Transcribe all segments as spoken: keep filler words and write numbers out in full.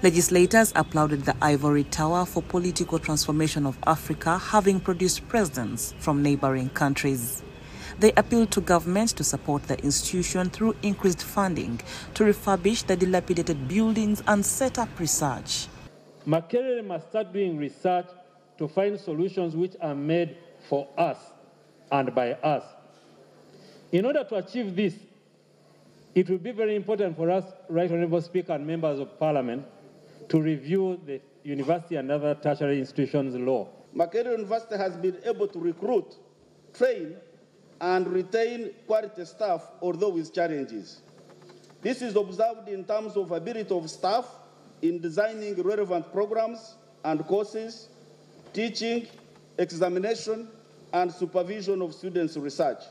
Legislators applauded the ivory tower for political transformation of Africa, having produced presidents from neighboring countries. They appealed to government to support the institution through increased funding to refurbish the dilapidated buildings and set up research. Makerere must start doing research to find solutions which are made for us and by us. In order to achieve this, it will be very important for us, Right Honourable Speaker and Members of Parliament, to review the university and other tertiary institutions law. Makerere University has been able to recruit, train, and retain quality staff, although with challenges. This is observed in terms of ability of staff in designing relevant programs and courses, teaching, examination, and supervision of students' research.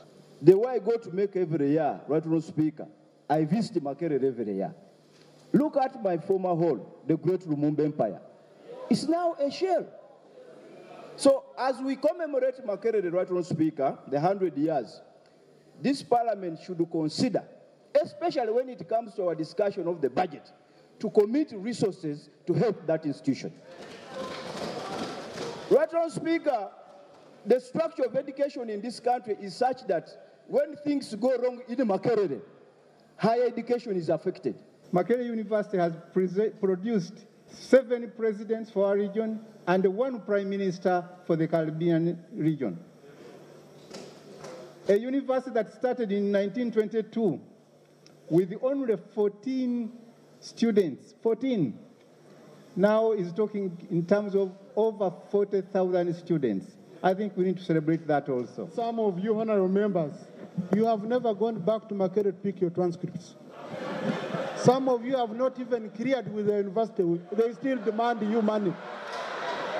The way I go to make every year, Right Honourable Speaker, I visit Makerere every year. Look at my former home, the Great Lumumba Empire. It's now a shell. So as we commemorate Makerere, Right Honourable Speaker, the hundred years, this Parliament should consider, especially when it comes to our discussion of the budget, to commit resources to help that institution. Right Honourable Speaker, the structure of education in this country is such that when things go wrong in Makerere, higher education is affected. Makerere University has produced seven presidents for our region and one prime minister for the Caribbean region. A university that started in nineteen twenty-two with only fourteen students, fourteen, now is talking in terms of over forty thousand students. I think we need to celebrate that also. Some of you honorable members, you have never gone back to Makerere to pick your transcripts. Some of you have not even cleared with the university. They still demand you money.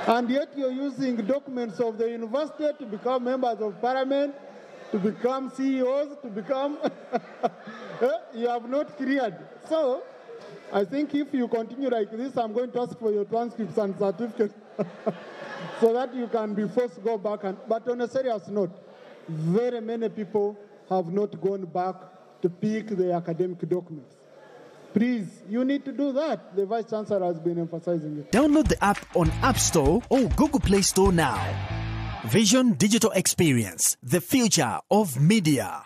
And yet you're using documents of the university to become members of Parliament, to become C E Os, to become... You have not cleared. So, I think if you continue like this, I'm going to ask for your transcripts and certificates. So that you can be forced to go back. And, but on a serious note, very many people have not gone back to pick their academic documents. Please, you need to do that. The Vice Chancellor has been emphasizing it. Download the app on App Store or Google Play Store now. Vision Digital Experience, the future of media.